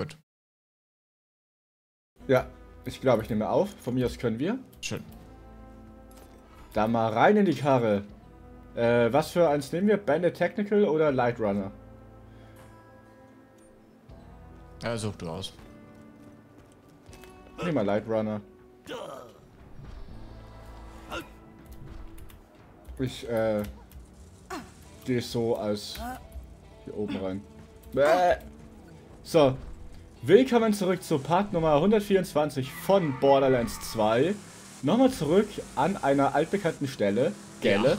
Gut. Ja, ich glaube, ich nehme auf. Von mir aus können wir. Schön. Da mal rein in die Karre. Was für eins nehmen wir? Bandit Technical oder Lightrunner? Ja, such du aus. Nimm mal Lightrunner. Ich, gehe so als hier oben rein. Bäh. So. Willkommen zurück zur Part Nummer 124 von Borderlands 2. Nochmal zurück an einer altbekannten Stelle. Gelle.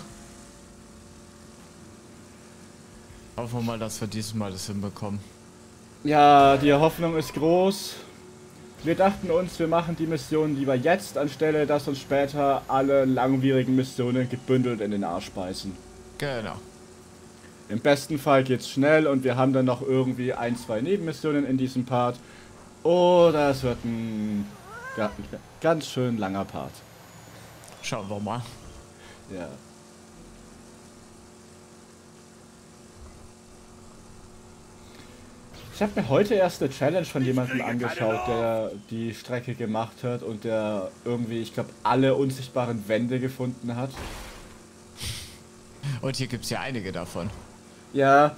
Ja. Hoffen wir mal, dass wir dieses Mal das hinbekommen. Ja, die Hoffnung ist groß. Wir dachten uns, wir machen die Mission lieber jetzt, anstelle, dass uns später alle langwierigen Missionen gebündelt in den Arsch beißen. Genau. Im besten Fall geht's schnell und wir haben dann noch irgendwie ein, zwei Nebenmissionen in diesem Part. Oder es wird ein ganz schön langer Part. Schauen wir mal. Ja. Ich habe mir heute erst eine Challenge von jemandem angeschaut, der die Strecke gemacht hat und der irgendwie, ich glaube, alle unsichtbaren Wände gefunden hat. Und hier gibt es ja einige davon. Ja,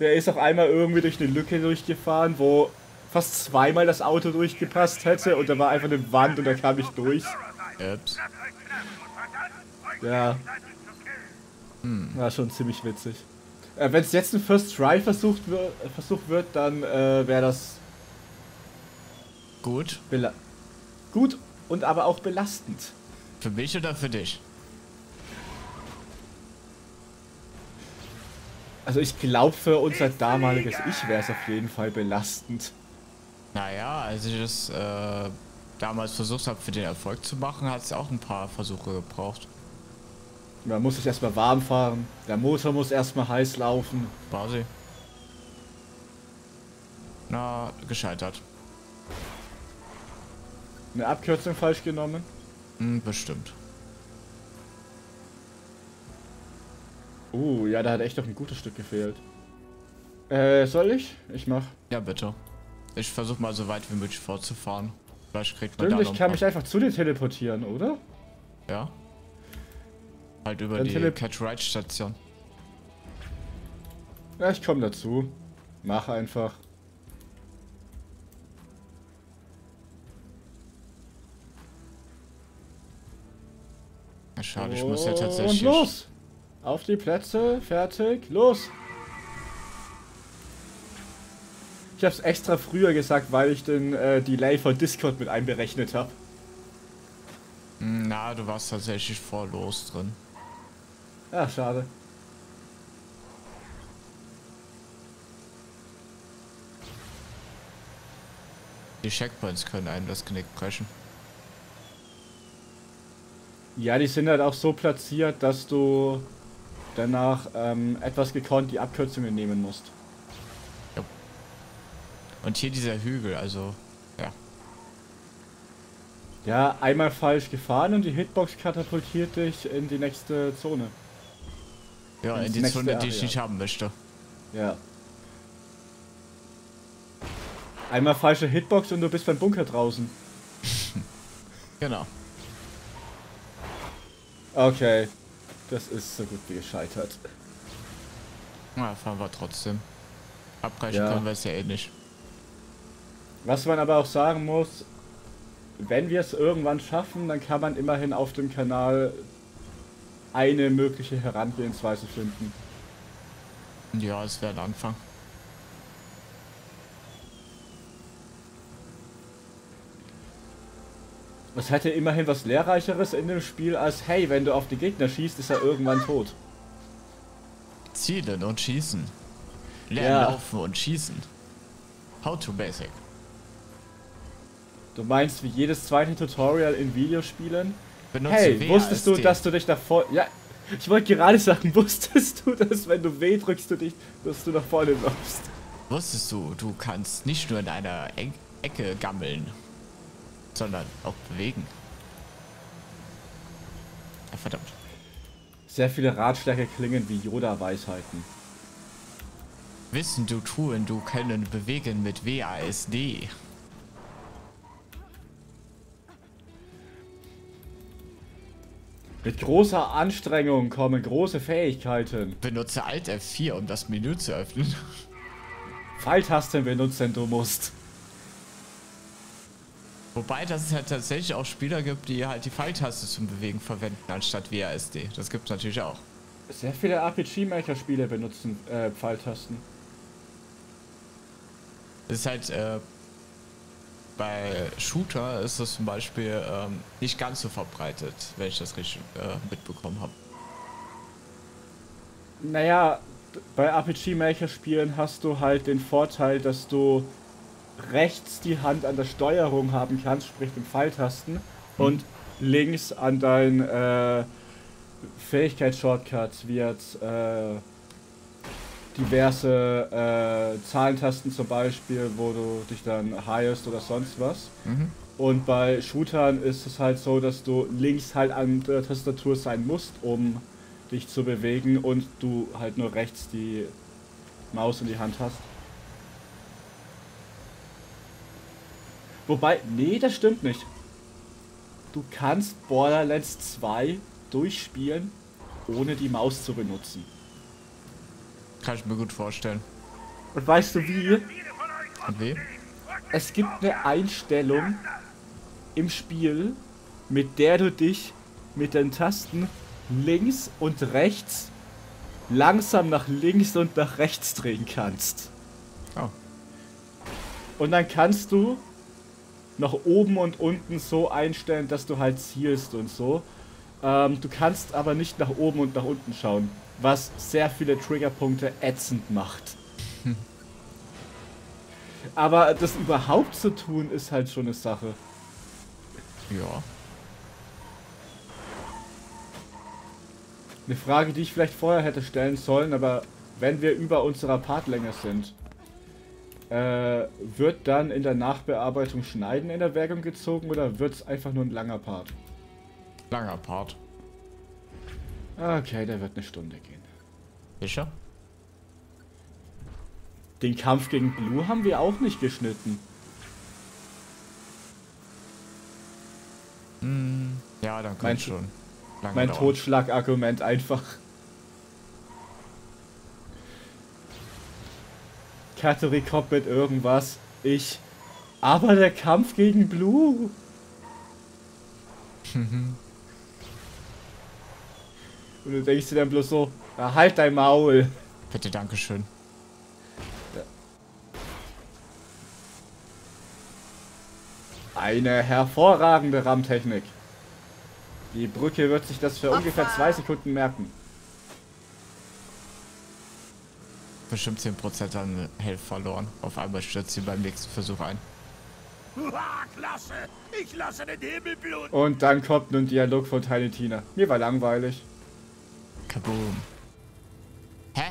der ist auf einmal irgendwie durch eine Lücke durchgefahren, wo fast zweimal das Auto durchgepasst hätte und da war einfach eine Wand und da kam ich durch. Ups. Ja. War schon ziemlich witzig. Wenn es jetzt ein First Try versucht wird, dann wäre das gut. Gut und aber auch belastend. Für mich oder für dich? Also ich glaube, für unser damaliges Ich wäre es auf jeden Fall belastend. Naja, als ich das damals versucht habe, für den Erfolg zu machen, hat es auch ein paar Versuche gebraucht. Man muss sich erstmal warm fahren. Der Motor muss erstmal heiß laufen. Quasi. Na, gescheitert. Eine Abkürzung falsch genommen? Bestimmt. Ja, da hat echt noch ein gutes Stück gefehlt. Soll ich? Ich mach. Ja, bitte. Ich versuche mal so weit wie möglich fortzufahren. Vielleicht kriegt man da noch. Ich kann mich einfach zu dir teleportieren, oder? Ja. Halt über dann die Catch-Ride-Station. Ja, ich komme dazu. Mach einfach. Na, schade, ich muss ja tatsächlich... Und los! Auf die Plätze, fertig, los! Ich hab's extra früher gesagt, weil ich den Delay von Discord mit einberechnet habe. Na, du warst tatsächlich vor los drin. Ja, schade. Die Checkpoints können einem das Knick brechen. Ja, die sind halt auch so platziert, dass du danach etwas gekonnt die Abkürzungen nehmen musst. Ja. Und hier dieser Hügel, also, ja. Ja, einmal falsch gefahren und die Hitbox katapultiert dich in die nächste Zone. Ja, in die Zone, die ich nicht haben möchte. Ja. Einmal falsche Hitbox und du bist beim Bunker draußen. Genau. Okay. Das ist so gut wie gescheitert. Na, fahren wir trotzdem. Abbrechen können wir es ja eh nicht. Was man aber auch sagen muss, wenn wir es irgendwann schaffen, dann kann man immerhin auf dem Kanal eine mögliche Herangehensweise finden. Ja, es wäre ein Anfang. Es hätte immerhin was Lehrreicheres in dem Spiel als, hey, wenn du auf die Gegner schießt, ist er irgendwann tot. Zielen und schießen. Lernen laufen und schießen. How to basic. Du meinst wie jedes zweite Tutorial in Videospielen? Benutze hey, wusstest du, dass du dich nach vorne... Ja, ich wollte gerade sagen, wusstest du, dass wenn du W drückst, dass du nach vorne läufst? Wusstest du, du kannst nicht nur in einer Ecke gammeln, sondern auch bewegen. Ja, verdammt. Sehr viele Ratschläge klingen wie Yoda-Weisheiten. Wissen, du tun, du können bewegen mit WASD. Mit großer Anstrengung kommen große Fähigkeiten. Benutze Alt F4, um das Menü zu öffnen. Pfeiltaste benutzen, du musst. Wobei, dass es halt tatsächlich auch Spieler gibt, die halt die Pfeiltaste zum Bewegen verwenden, anstatt WASD. Das gibt's natürlich auch. Sehr viele RPG-Maker-Spiele benutzen Pfeiltasten. Das ist halt, bei Shooter ist das zum Beispiel nicht ganz so verbreitet, wenn ich das richtig mitbekommen habe. Naja, bei RPG-Maker-Spielen hast du halt den Vorteil, dass du rechts die Hand an der Steuerung haben kannst, sprich den Pfeiltasten, und links an dein Fähigkeits-Shortcut wird diverse Zahlentasten zum Beispiel, wo du dich dann highest oder sonst was. Und bei Shootern ist es halt so, dass du links halt an der Tastatur sein musst, um dich zu bewegen, und du halt nur rechts die Maus in die Hand hast. Wobei, nee, das stimmt nicht. Du kannst Borderlands 2 durchspielen, ohne die Maus zu benutzen. Kann ich mir gut vorstellen. Und weißt du wie? Und wie? Es gibt eine Einstellung im Spiel, mit der du dich mit den Tasten links und rechts langsam nach links und nach rechts drehen kannst. Oh. Und dann kannst du nach oben und unten so einstellen, dass du halt zielst und so. Du kannst aber nicht nach oben und nach unten schauen, was sehr viele Triggerpunkte ätzend macht. Aber das überhaupt zu tun, ist halt schon eine Sache. Ja. Eine Frage, die ich vielleicht vorher hätte stellen sollen, aber wenn wir über unserer Partlänge sind, wird dann in der Nachbearbeitung Schneiden in Erwägung gezogen, oder wird es einfach nur ein langer Part? Langer Part. Okay, der wird eine Stunde gehen. Sicher? Den Kampf gegen Blue haben wir auch nicht geschnitten. Ja, dann kann ich schon. Mein Totschlagargument einfach. Kategorie Cop mit irgendwas. Aber der Kampf gegen Blue. Und du denkst dir dann bloß so, na, halt dein Maul. Bitte, Dankeschön. Ja. Eine hervorragende Rammtechnik. Die Brücke wird sich das für ungefähr 2 Sekunden merken. Bestimmt 10% an Health verloren. Auf einmal stürzt sie beim nächsten Versuch ein. Klasse! Ich lasse den Himmel bluten! Und dann kommt nun Dialog von Tiny Tina. Mir war langweilig. Kaboom. Hä?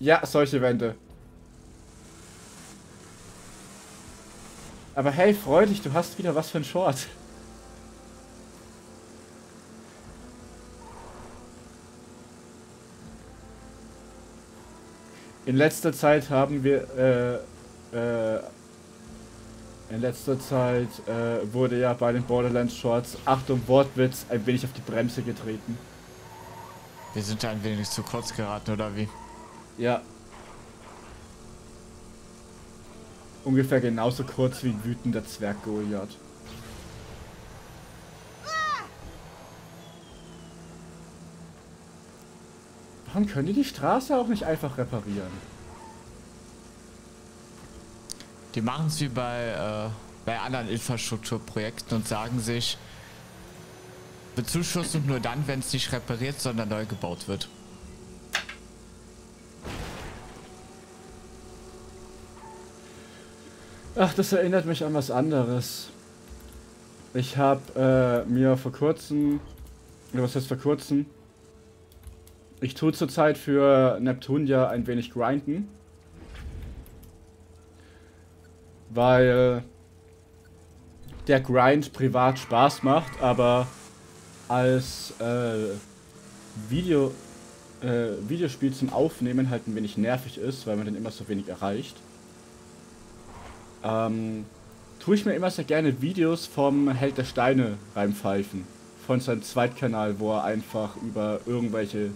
Ja, solche Wände. Aber hey, freu dich, du hast wieder was für ein Short. In letzter Zeit haben wir, wurde ja bei den Borderlands Shorts, Achtung Wortwitz, ein wenig auf die Bremse getreten. Wir sind da ein wenig zu kurz geraten, oder wie? Ja. Ungefähr genauso kurz wie wütender Zwerg Goliath. Warum können die die Straße auch nicht einfach reparieren? Die machen es wie bei anderen Infrastrukturprojekten und sagen sich, Bezuschussung nur dann, wenn es nicht repariert, sondern neu gebaut wird. Ach, das erinnert mich an was anderes. Ich habe mir vor kurzem, oder was heißt vor kurzem? Ich tue zurzeit für Neptunia ein wenig grinden, weil der Grind privat Spaß macht, aber als Video Videospiel zum Aufnehmen halt ein wenig nervig ist, weil man dann immer so wenig erreicht, tue ich mir immer sehr gerne Videos vom Held der Steine reinpfeifen. Von seinem Zweitkanal, wo er einfach über irgendwelche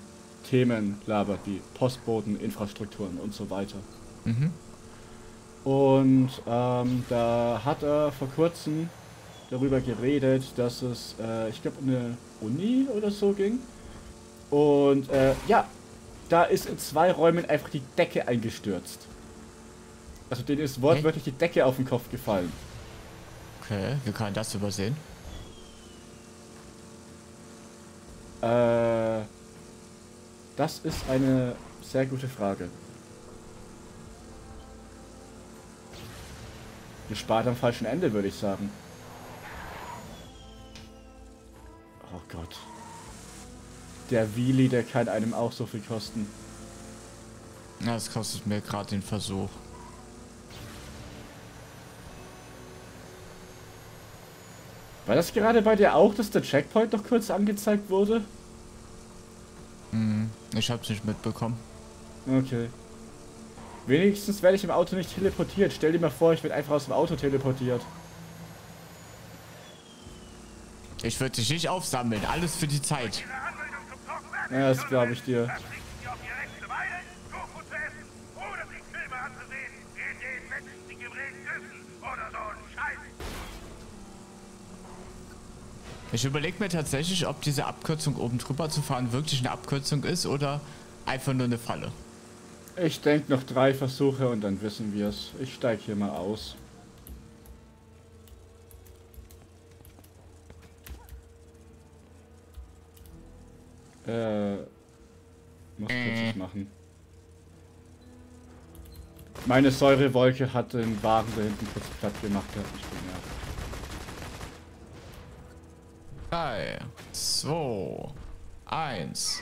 Themen labert, wie Postboten, Infrastrukturen und so weiter. Mhm. Und da hat er vor kurzem darüber geredet, dass es, ich glaube, um eine Uni oder so ging. Und ja, da ist in zwei Räumen einfach die Decke eingestürzt. Also denen ist wortwörtlich die Decke auf den Kopf gefallen. Okay, wie kann das übersehen? Das ist eine sehr gute Frage. Gespart am falschen Ende, würde ich sagen. Oh Gott. Der Wheelie, der kann einem auch so viel kosten. Na, das kostet mir gerade den Versuch. War das gerade bei dir auch, dass der Checkpoint noch kurz angezeigt wurde? Hm, ich hab's nicht mitbekommen. Okay. Wenigstens werde ich im Auto nicht teleportiert. Stell dir mal vor, ich werde einfach aus dem Auto teleportiert. Ich würde dich nicht aufsammeln. Alles für die Zeit. Ja, das glaube ich dir. Ich überlege mir tatsächlich, ob diese Abkürzung oben drüber zu fahren wirklich eine Abkürzung ist oder einfach nur eine Falle. Ich denke noch 3 Versuche und dann wissen wir es. Ich steige hier mal aus. Muss plötzlich machen. Meine Säurewolke hat den Wagen da hinten kurz platt gemacht. Ich bin ja. 3, 2, 1.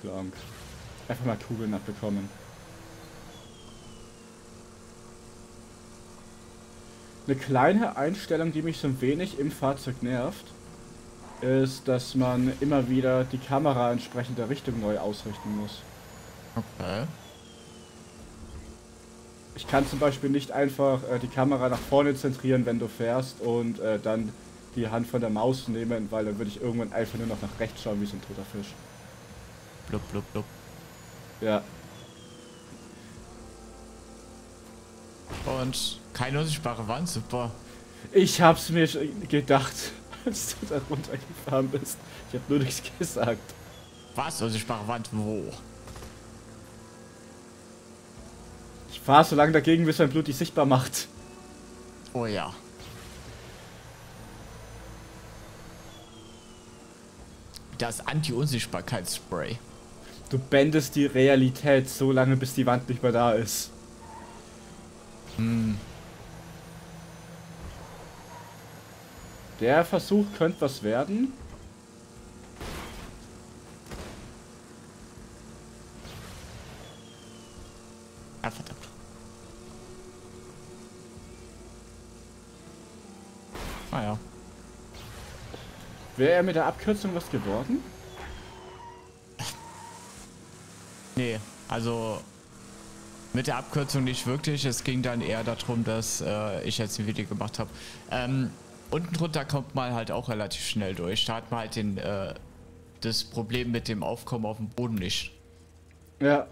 Klonk. Einfach mal Kugeln abbekommen. Eine kleine Einstellung, die mich so ein wenig im Fahrzeug nervt, ist, dass man immer wieder die Kamera entsprechend der Richtung neu ausrichten muss. Okay. Ich kann zum Beispiel nicht einfach die Kamera nach vorne zentrieren, wenn du fährst, und dann die Hand von der Maus nehmen, weil dann würde ich irgendwann einfach nur noch nach rechts schauen, wie so ein toter Fisch. Blub, blub, blub. Ja. Und keine unsichtbare Wand, super. Ich hab's mir gedacht, als du da runtergefahren bist. Ich hab nur nichts gesagt. Was? Unsichtbare Wand? Wo? Ich fahre so lange dagegen, bis mein Blut dich sichtbar macht. Oh ja. Das Anti-Unsichtbarkeitsspray. Du bändest die Realität so lange, bis die Wand nicht mehr da ist. Hm. Der Versuch könnte was werden. Ah, verdammt. Ah ja. Wäre er mit der Abkürzung was geworden? Nee, also mit der Abkürzung nicht wirklich. Es ging dann eher darum, dass ich jetzt ein Video gemacht habe. Unten drunter kommt man halt auch relativ schnell durch. Da hat man halt den, das Problem mit dem Aufkommen auf dem Boden nicht. Ja.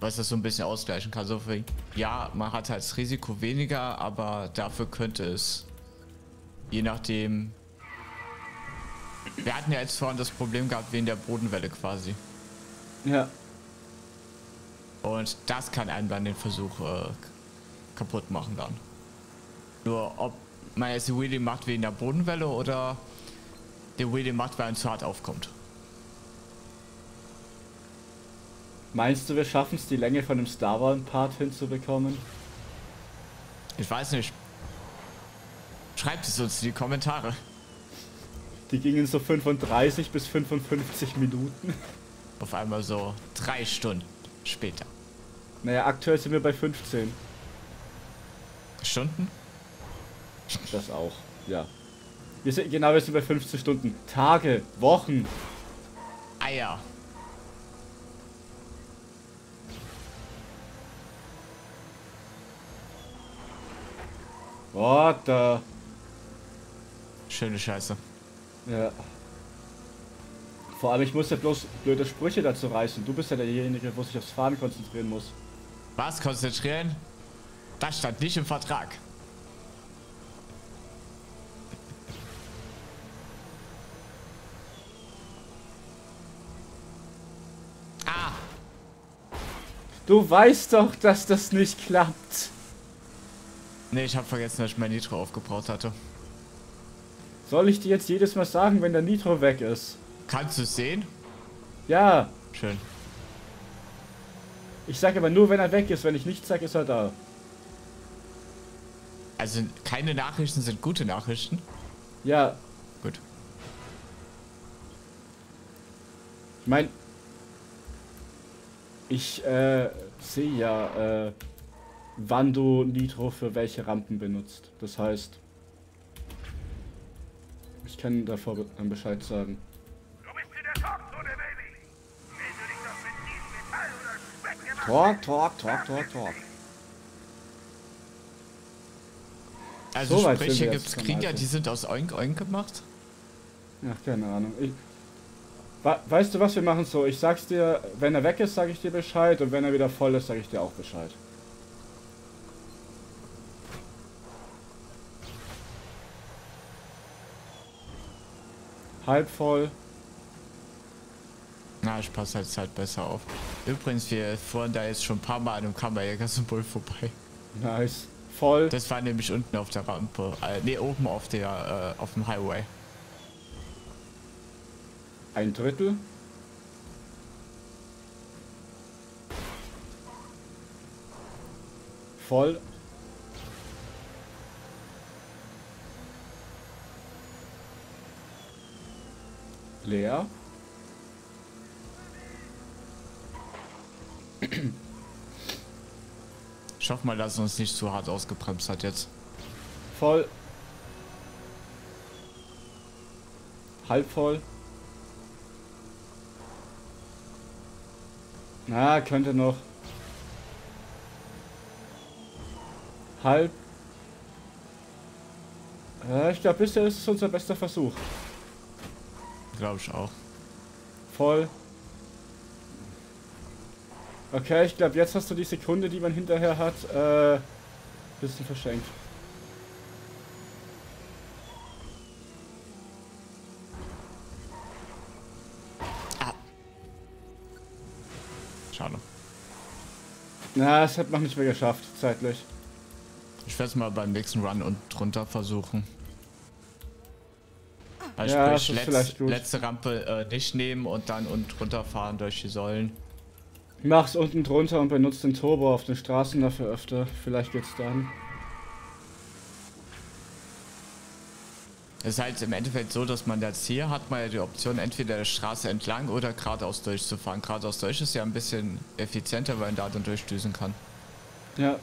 Was das so ein bisschen ausgleichen kann. So viel, ja, man hat halt das Risiko weniger, aber dafür könnte es, je nachdem. Wir hatten ja jetzt vorhin das Problem gehabt wegen der Bodenwelle quasi. Ja. Und das kann einem dann den Versuch kaputt machen dann. Nur ob man jetzt die Wheelie macht wegen der Bodenwelle oder die Wheelie macht, weil einem zu hart aufkommt. Meinst du, wir schaffen es, die Länge von dem Star Wars-Part hinzubekommen? Ich weiß nicht. Schreibt es uns in die Kommentare. Die gingen so 35 bis 55 Minuten. Auf einmal so 3 Stunden später. Naja, aktuell sind wir bei 15. Stunden? Das auch, ja. Wir sind, genau, wir sind bei 15 Stunden. Tage, Wochen. Eier. What the... Schöne Scheiße. Ja. Vor allem, ich muss ja bloß blöde Sprüche dazu reißen. Du bist ja derjenige, wo sich aufs Fahren konzentrieren muss. Was konzentrieren? Das stand nicht im Vertrag. Ah! Du weißt doch, dass das nicht klappt. Ne, ich habe vergessen, dass ich mein Nitro aufgebraucht hatte. Soll ich dir jetzt jedes Mal sagen, wenn der Nitro weg ist? Kannst du es sehen? Ja. Schön. Ich sage aber nur, wenn er weg ist. Wenn ich nichts sage, ist er da. Also keine Nachrichten sind gute Nachrichten? Ja. Gut. Ich meine... Ich, sehe ja, wann du Nitro für welche Rampen benutzt. Das heißt... Ich kann davor Bescheid sagen. Talk. Also so Sprüche gibt's Krieger, die sind aus Oink Oink gemacht? Ach, keine Ahnung. Weißt du was, wir machen so, ich sag's dir, wenn er weg ist, sag ich dir Bescheid und wenn er wieder voll ist, sag ich dir auch Bescheid. Halb voll. Na, ich passe halt besser auf. Übrigens, wir fuhren da jetzt schon ein paar Mal an einem Kammerjäger-Symbol vorbei. Nice. Voll. Das war nämlich unten auf der Rampe. Ne, oben auf dem Highway. Ein Drittel? Voll. Leer. Ich hoffe mal, dass uns nicht zu hart ausgebremst hat jetzt. Voll. Halb voll. Na, könnte noch. Halb. Ich glaube, bisher ist es unser bester Versuch. Glaube ich auch. Voll. Okay, ich glaube, jetzt hast du die Sekunde, die man hinterher hat, bisschen verschenkt. Ah. Schade. Na, das hat man nicht mehr geschafft, zeitlich. Ich werde es mal beim nächsten Run und drunter versuchen. Also ja, sprich, letzte Rampe nicht nehmen und dann unten drunter fahren durch die Säulen. Mach's unten drunter und benutzt den Turbo auf den Straßen dafür öfter. Vielleicht geht's dann. Es ist halt im Endeffekt so, dass man jetzt hier hat man ja die Option, entweder der Straße entlang oder geradeaus durchzufahren. Geradeaus durch ist ja ein bisschen effizienter, weil man da dann durchdüsen kann. Ja.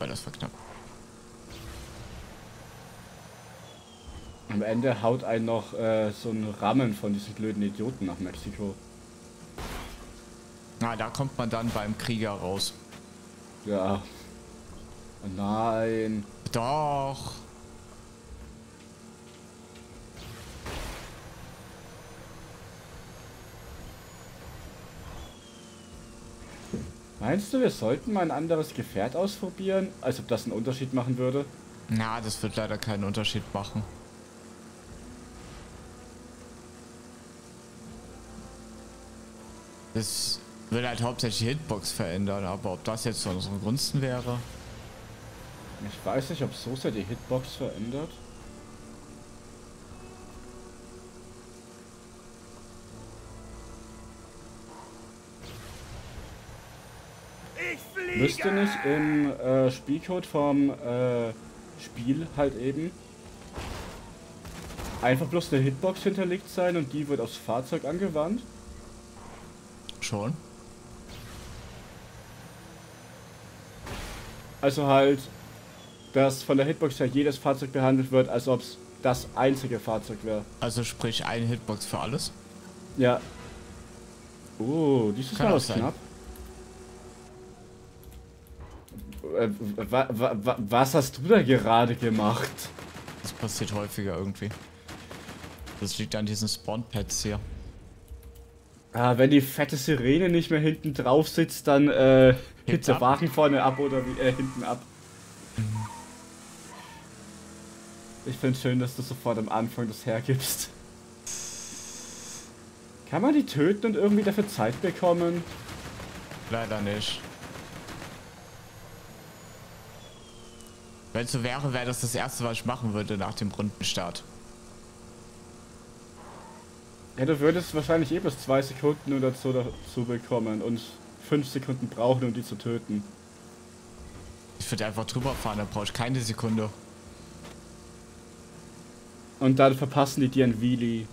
Weil das war knapp. Am Ende haut einen noch so ein Rahmen von diesen blöden Idioten nach Mexiko. Na, da kommt man dann beim Krieger raus. Ja. Nein. Doch. Meinst du, wir sollten mal ein anderes Gefährt ausprobieren? Als ob das einen Unterschied machen würde? Na, das wird leider keinen Unterschied machen. Das würde halt hauptsächlich Hitbox verändern, aber ob das jetzt zu unseren Gunsten wäre? Ich weiß nicht, ob so sehr die Hitbox verändert. Müsste nicht im Spielcode vom Spiel halt eben. einfach bloß eine Hitbox hinterlegt sein und die wird aufs Fahrzeug angewandt? Schon. Also halt, dass von der Hitbox her jedes Fahrzeug behandelt wird, als ob es das einzige Fahrzeug wäre. Also sprich, eine Hitbox für alles? Ja. Oh, dies ist alles knapp. Was hast du da gerade gemacht? Das passiert häufiger irgendwie. Das liegt an diesen Spawn-Pads hier. Ah, wenn die fette Sirene nicht mehr hinten drauf sitzt, dann hebt der Wagen vorne ab oder hinten ab. Ich finde es schön, dass du sofort am Anfang das hergibst. Kann man die töten und irgendwie dafür Zeit bekommen? Leider nicht. Wenn es so wäre, wäre das das erste, was ich machen würde nach dem Rundenstart. Ja, du würdest wahrscheinlich eh bis 2 Sekunden oder so dazu bekommen und 5 Sekunden brauchen, um die zu töten. Ich würde einfach drüber fahren, da brauche ich keine Sekunde. Und dann verpassen die dir ein Wheelie.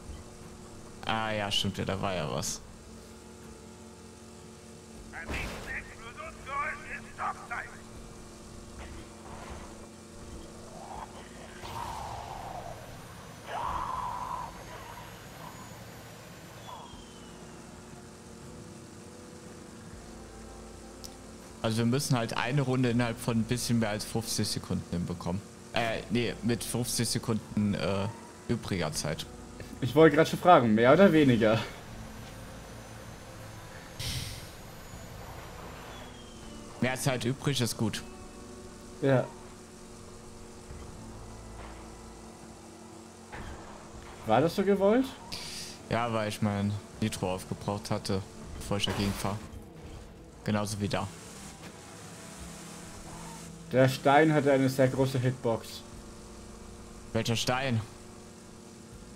Ah ja, stimmt ja, da war ja was. Also wir müssen halt eine Runde innerhalb von ein bisschen mehr als 50 Sekunden hinbekommen. Nee, mit 50 Sekunden übriger Zeit. Ich wollte gerade schon fragen, mehr oder weniger? Mehr Zeit übrig ist gut. Ja. War das so gewollt? Ja, weil ich mein Nitro aufgebraucht hatte, bevor ich dagegen fahre. Genauso wie da. Der Stein hatte eine sehr große Hitbox. Welcher Stein?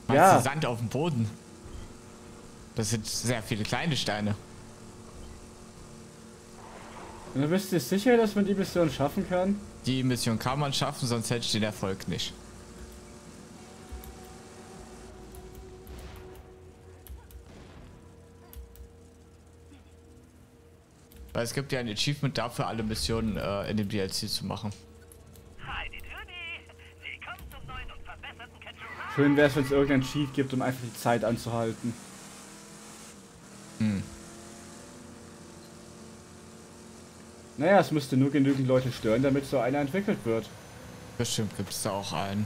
Ja. Du Sand auf dem Boden. Das sind sehr viele kleine Steine. Und du bist dir sicher, dass man die Mission schaffen kann? Die Mission kann man schaffen, sonst hätte ich den Erfolg nicht. Weil es gibt ja ein Achievement dafür, alle Missionen in dem DLC zu machen. Schön wäre es, wenn es irgendein Cheat gibt, um einfach die Zeit anzuhalten. Hm. Naja, es müsste nur genügend Leute stören, damit so einer entwickelt wird. Bestimmt gibt es da auch einen.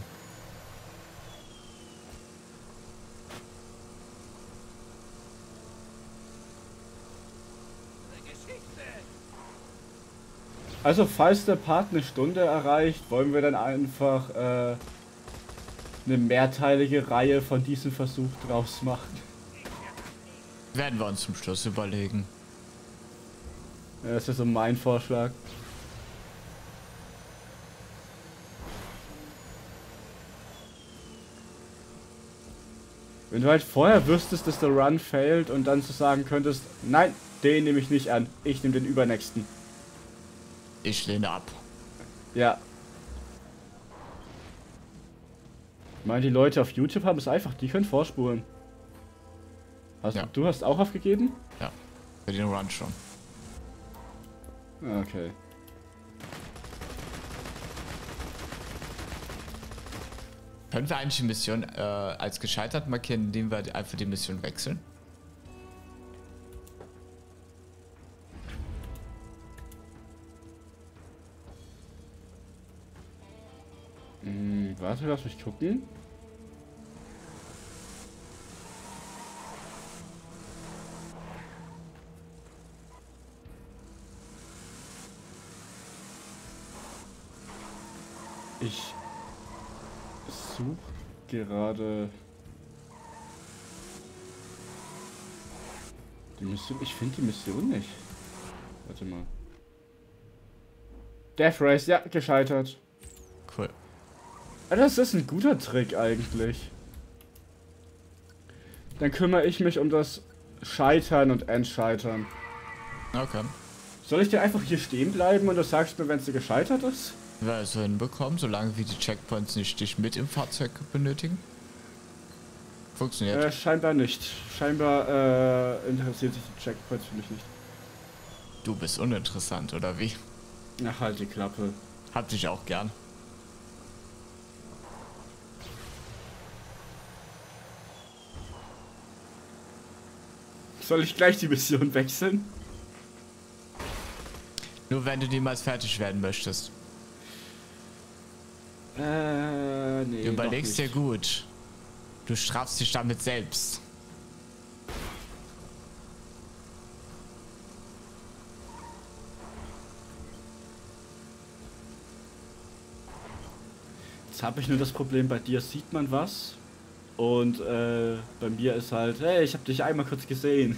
Also falls der Part eine Stunde erreicht, wollen wir dann einfach eine mehrteilige Reihe von diesem Versuch draus machen. Werden wir uns zum Schluss überlegen. Ja, das ist so mein Vorschlag. Wenn du halt vorher wüsstest, dass der Run failed und dann zu sagen könntest, nein, den nehme ich nicht an, ich nehme den übernächsten. Ich lehne ab. Ja. Ich meine, die Leute auf YouTube haben es einfach, die können vorspulen. Also, ja. Du hast auch aufgegeben? Ja, für den Run schon. Okay. Können wir eigentlich die Mission als gescheitert markieren, indem wir einfach die Mission wechseln? Warte, lass mich gucken. Ich suche gerade die Mission. Ich finde die Mission nicht. Warte mal. Death Race, ja, gescheitert. Cool. Das ist ein guter Trick eigentlich. Dann kümmere ich mich um das Scheitern und Entscheitern. Okay. Soll ich dir einfach hier stehen bleiben und du sagst mir, wenn sie gescheitert ist? Wer es hinbekommen, solange wie die Checkpoints nicht dich mit im Fahrzeug benötigen. Funktioniert. Scheinbar nicht. Scheinbar interessiert sich die Checkpoints für mich nicht. Du bist uninteressant, oder wie? Ach, halt die Klappe. Hab dich auch gern. Soll ich gleich die Mission wechseln? Nur wenn du niemals fertig werden möchtest. Nee, du überlegst dir gut. Du strafst dich damit selbst. Jetzt habe ich nur das Problem, bei dir sieht man was. Und bei mir ist halt, hey, ich habe dich einmal kurz gesehen.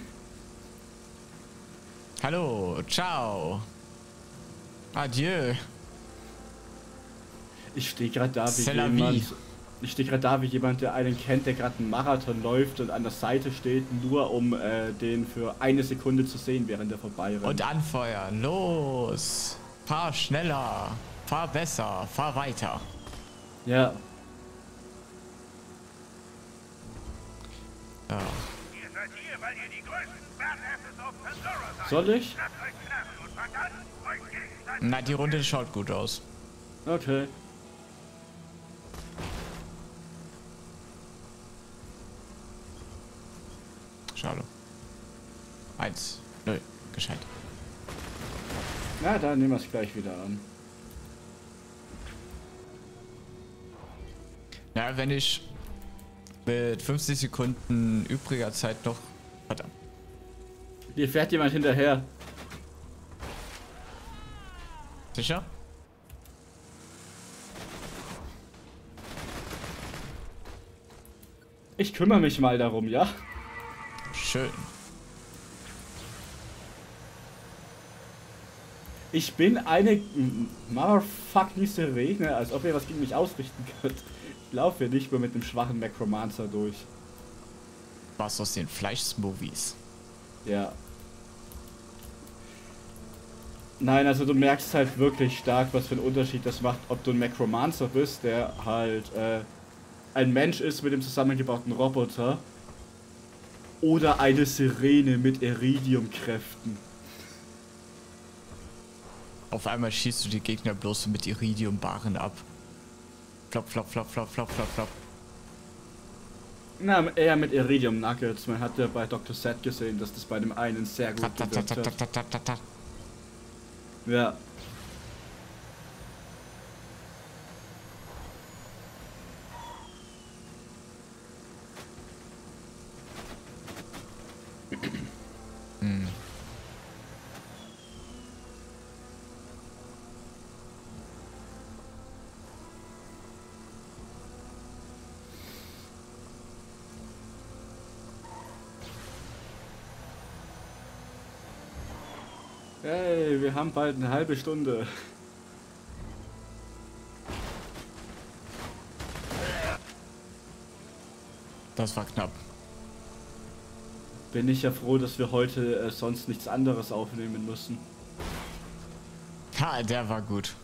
Hallo, ciao. Adieu. Ich stehe gerade da wie jemand, der einen kennt, der gerade einen Marathon läuft und an der Seite steht, nur um den für eine Sekunde zu sehen, während er vorbei rennt. Und anfeuern, los. Fahr schneller, fahr besser, fahr weiter. Ja. Oh. Ihr seid hier, weil ihr die größten Badasses auf Pandora seid. Soll ich? Na, die Runde schaut gut aus. Okay. Schade. 1-0. Gescheit. Na, dann nehmen wir es gleich wieder an. Na, wenn ich mit 50 Sekunden übriger Zeit noch. Verdammt. Hier fährt jemand hinterher. Sicher? Ich kümmere mich mal darum, ja? Schön. Ich bin eine motherfucking Sirene, als ob ihr was gegen mich ausrichten könnt. Ich laufe hier nicht mehr mit einem schwachen Necromancer durch. Was aus den Fleischsmovies? Ja. Nein, also du merkst halt wirklich stark, was für einen Unterschied das macht, ob du ein Necromancer bist, der halt ein Mensch ist mit dem zusammengebauten Roboter oder eine Sirene mit Iridiumkräften. Auf einmal schießt du die Gegner bloß mit Iridiumbarren ab. Flop, flop, flop, flop, flop, flop, flop. Na, eher mit Iridium Nuggets. Man hat ja bei Dr. Set gesehen, dass das bei dem einen sehr gut gewirkt hat. Ja. Hey, wir haben bald eine halbe Stunde. Das war knapp. Bin ich ja froh, dass wir heute sonst nichts anderes aufnehmen müssen. Ha, der war gut.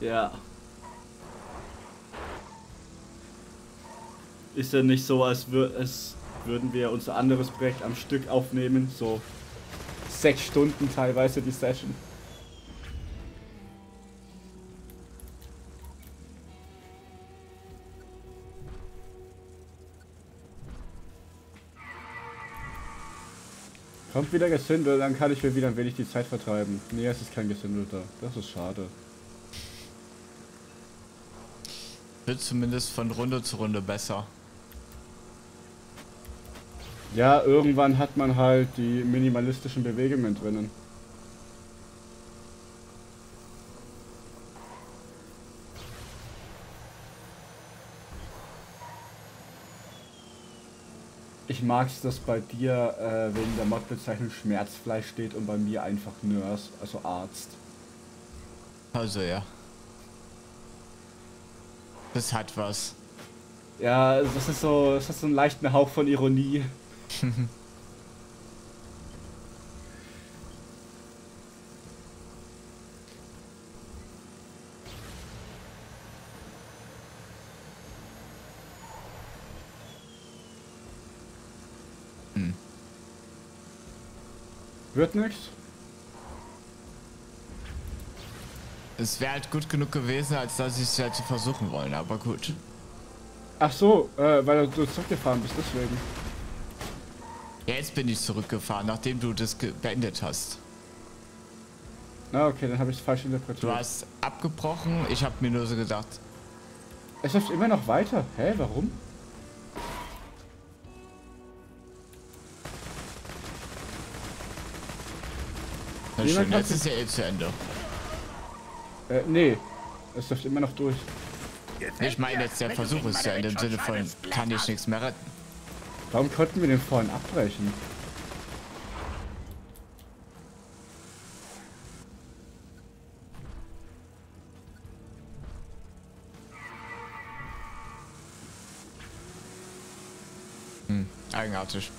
Ja. Ist ja nicht so, als würden wir unser anderes Projekt am Stück aufnehmen, so. 6 Stunden teilweise die Session. Kommt wieder Gesindel, dann kann ich mir wieder ein wenig die Zeit vertreiben. Nee, es ist kein Gesindel da. Das ist schade. Wird zumindest von Runde zu Runde besser. Ja, irgendwann hat man halt die minimalistischen Bewegungen drinnen. Ich mag's, dass bei dir wegen der Modbezeichnung Schmerzfleisch steht und bei mir einfach Nurse, also Arzt. Also ja. Das hat was. Ja, das ist so einen leichten Hauch von Ironie. Wird nichts. Es wäre halt gut genug gewesen, als dass ich es hätte versuchen wollen, aber gut. Ach so, weil du zurückgefahren bist, deswegen. Ja, jetzt bin ich zurückgefahren, nachdem du das beendet hast. Na okay, dann habe ich es falsch interpretiert. Du hast abgebrochen, ich habe mir nur so gedacht. Es läuft immer noch weiter. Hä, warum? Na schön, jetzt ist ja eh zu Ende. Nee, es läuft immer noch durch. Ich meine jetzt, der Versuch ist ja in dem Sinne von, kann ich nichts mehr retten. Warum konnten wir den vorhin abbrechen? Hm, eigenartig.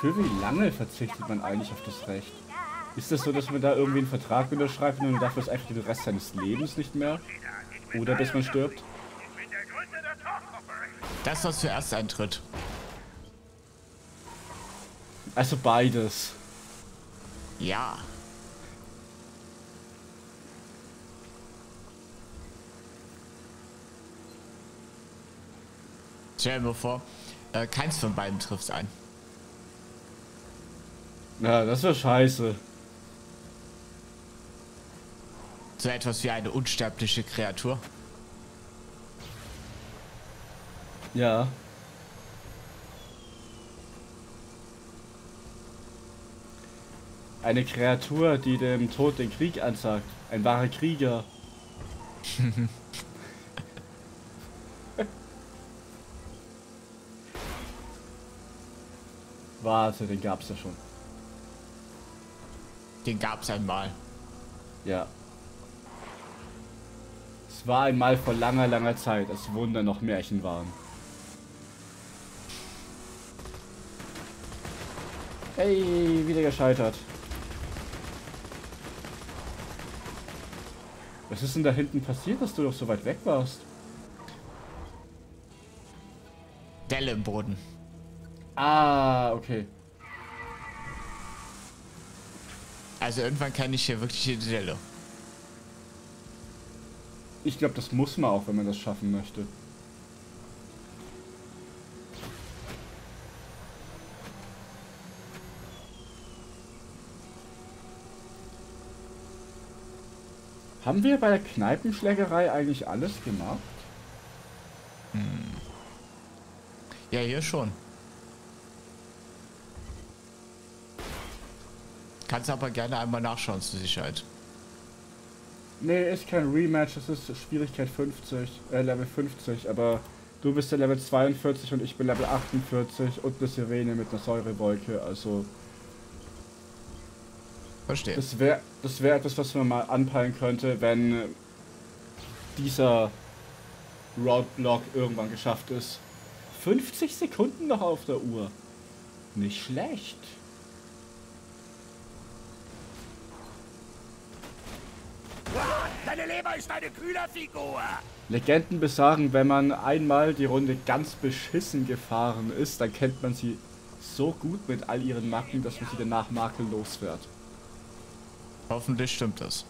Für wie lange verzichtet man eigentlich auf das Recht? Ist das so, dass man da irgendwie einen Vertrag unterschreibt und man darf das einfach den Rest seines Lebens nicht mehr? Oder bis man stirbt? Das, was zuerst eintritt. Also beides. Ja. Stell dir vor, keins von beiden trifft ein. Na, das wäre scheiße. So etwas wie eine unsterbliche Kreatur. Ja. Eine Kreatur, die dem Tod den Krieg ansagt. Ein wahrer Krieger. Warte, den gab's ja schon. Den gab's einmal. Ja. Es war einmal vor langer, langer Zeit, als Wunder noch Märchen waren. Hey, wieder gescheitert. Was ist denn da hinten passiert, dass du doch so weit weg warst? Delle im Boden. Ah, okay. Also irgendwann kann ich hier wirklich in die Delle. Ich glaube, das muss man auch, wenn man das schaffen möchte. Haben wir bei der Kneipenschlägerei eigentlich alles gemacht? Hm. Ja, hier schon. Kannst aber gerne einmal nachschauen zur Sicherheit. Nee, ist kein Rematch, das ist Schwierigkeit 50, Level 50, aber du bist ja Level 42 und ich bin Level 48 und eine Sirene mit einer Säurewolke, also... Verstehe. Das wäre etwas, was man mal anpeilen könnte, wenn dieser Roadblock irgendwann geschafft ist. 50 Sekunden noch auf der Uhr. Nicht schlecht. Deine Leber ist eine Kühlerfigur! Legenden besagen, wenn man einmal die Runde ganz beschissen gefahren ist, dann kennt man sie so gut mit all ihren Macken, dass man sie danach makellos wird. Hoffentlich stimmt das.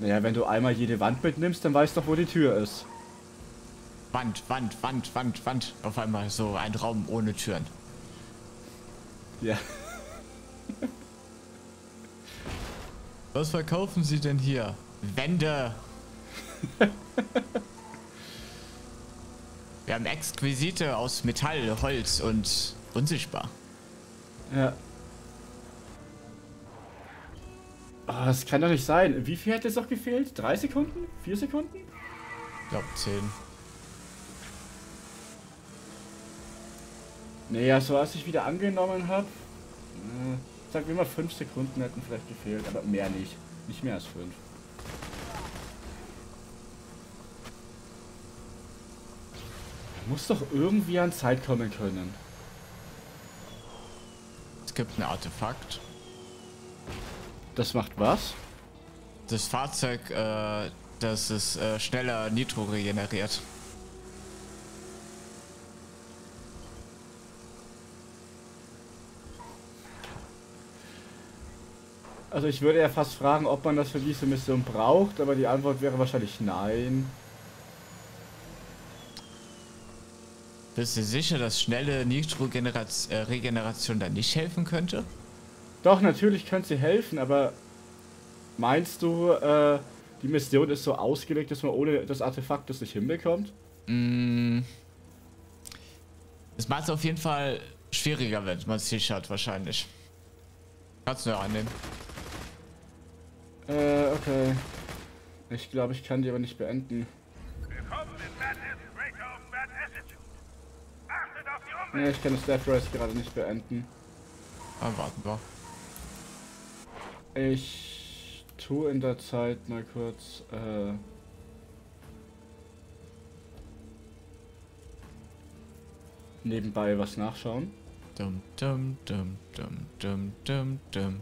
Naja, wenn du einmal jede Wand mitnimmst, dann weißt du doch, wo die Tür ist. Wand, Wand, Wand, Wand, Wand. Auf einmal so ein Raum ohne Türen. Ja. Was verkaufen Sie denn hier? Wände! Wir haben Exquisite aus Metall, Holz und unsichtbar. Ja. Oh, das kann doch nicht sein. Wie viel hat es noch gefehlt? 3 Sekunden? 4 Sekunden? Ich glaube 10. Naja, so als ich wieder angenommen habe. Sag mir mal, 5 Sekunden hätten vielleicht gefehlt, aber mehr nicht. Nicht mehr als 5. Muss doch irgendwie an Zeit kommen können. Es gibt ein Artefakt. Das macht was? Das Fahrzeug, dass es schneller Nitro regeneriert. Also ich würde ja fast fragen, ob man das für diese Mission braucht, aber die Antwort wäre wahrscheinlich nein. Bist du sicher, dass schnelle Nitro-Regeneration da nicht helfen könnte? Doch, natürlich könnte sie helfen, aber meinst du, die Mission ist so ausgelegt, dass man ohne das Artefakt das nicht hinbekommt? Es macht es auf jeden Fall schwieriger, wenn man es sichert, wahrscheinlich. Kannst du ja annehmen. Okay. Ich glaube, ich kann die aber nicht beenden. Ne, ich kann das Death Race gerade nicht beenden. Dann warten wir. Ich tue in der Zeit mal kurz, nebenbei was nachschauen. Dum dum dum dum dum dum dum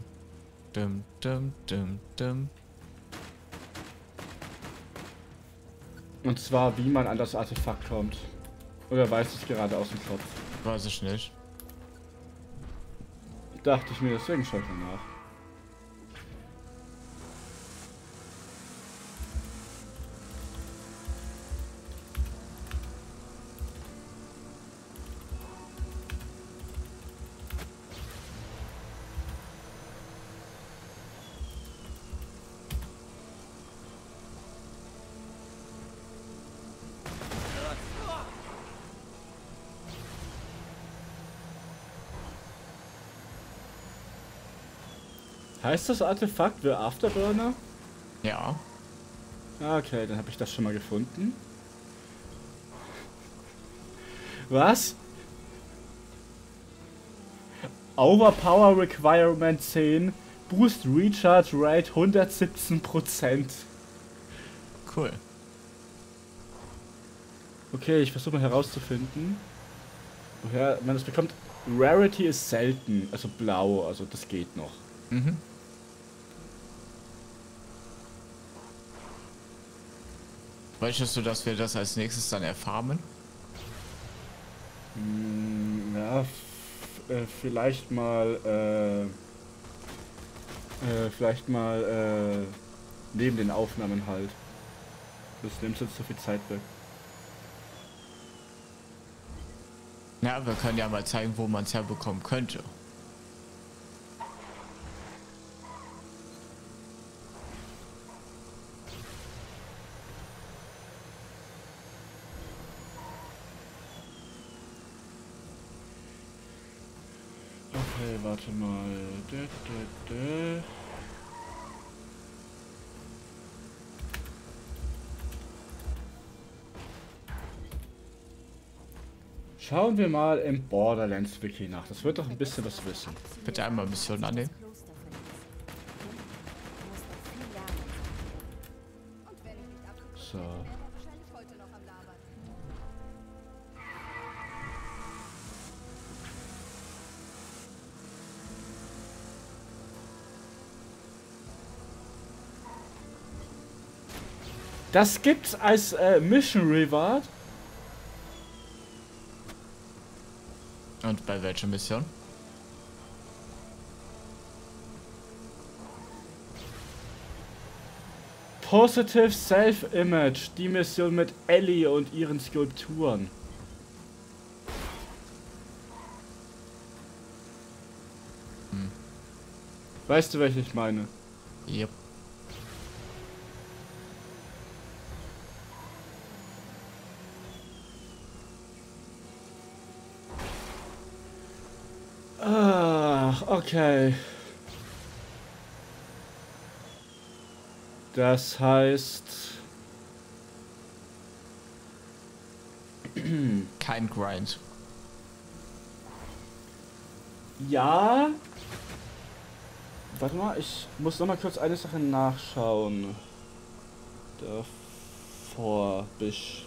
dum dum dum dum. Und zwar, wie man an das Artefakt kommt. Oder weiß ich gerade aus dem Kopf? Weiß ich nicht. Dachte ich mir, deswegen schaut man nach. Heißt das Artefakt für Afterburner? Ja. Okay, dann habe ich das schon mal gefunden. Was? Overpower Requirement 10, Boost Recharge Rate 117%. Cool. Okay, ich versuche mal herauszufinden, woher man das bekommt. Rarity ist selten, also blau, also das geht noch. Mhm. Möchtest du, dass wir das als nächstes dann erfahren? Ja, vielleicht mal, neben den Aufnahmen halt. Das nimmt jetzt so viel Zeit weg. Ja, wir können ja mal zeigen, wo man es herbekommen könnte. Warte mal. Schauen wir mal im Borderlands Wiki nach. Das wird doch ein bisschen was wissen. Bitte einmal Missionen annehmen. So. Das gibt's als Mission Reward. Und bei welcher Mission? Positive Self-Image. Die Mission mit Ellie und ihren Skulpturen. Hm. Weißt du, welche ich meine? Yep. Okay. Das heißt... Kein Grind. Ja. Warte mal, ich muss noch mal kurz eine Sache nachschauen. Bevor ich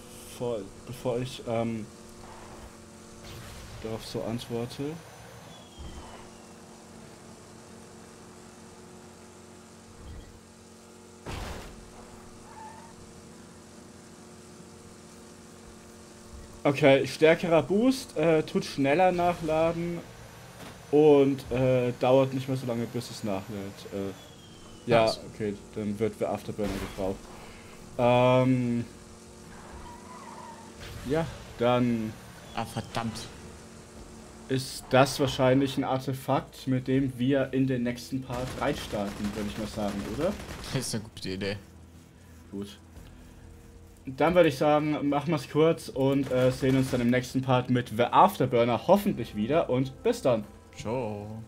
darauf so antworte. Okay, stärkerer Boost, tut schneller nachladen und dauert nicht mehr so lange, bis es nachlädt. Ja, okay, dann wird für Afterburner gebraucht. Ja, dann... Ah, verdammt. Ist das wahrscheinlich ein Artefakt, mit dem wir in den nächsten Part reinstarten, würde ich mal sagen, oder? Das ist eine gute Idee. Gut. Dann würde ich sagen, machen wir es kurz und sehen uns dann im nächsten Part mit The Afterburner hoffentlich wieder und bis dann. Ciao.